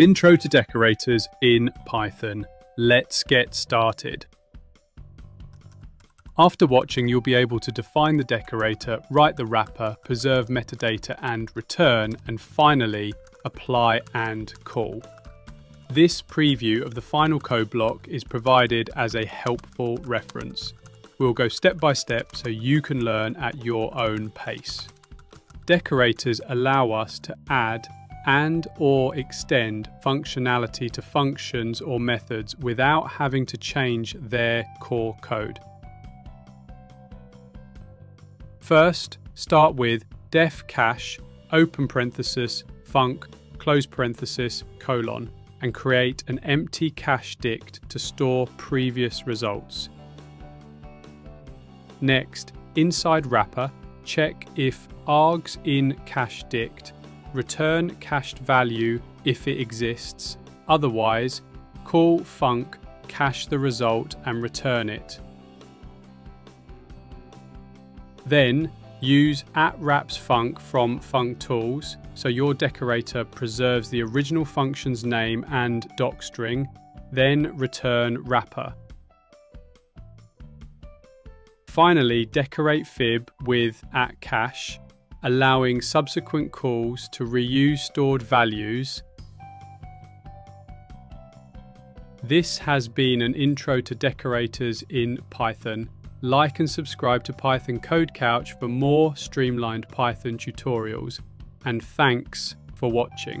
Intro to decorators in Python. Let's get started. After watching, you'll be able to define the decorator, write the wrapper, preserve metadata and return, and finally, apply and call. This preview of the final code block is provided as a helpful reference. We'll go step by step so you can learn at your own pace. Decorators allow us to add and or extend functionality to functions or methods without having to change their core code. First, start with def cache, open parenthesis, func, close parenthesis, colon, and create an empty cache dict to store previous results. Next, inside wrapper, check if args in cache dict, return cached value if it exists, otherwise, call func, cache the result and return it. Then use @wraps func from functools so your decorator preserves the original function's name and docstring, then return wrapper. Finally, decorate fib with @cache, allowing subsequent calls to reuse stored values. This has been an intro to decorators in Python. Like and subscribe to Python Code Couch for more streamlined Python tutorials. And thanks for watching.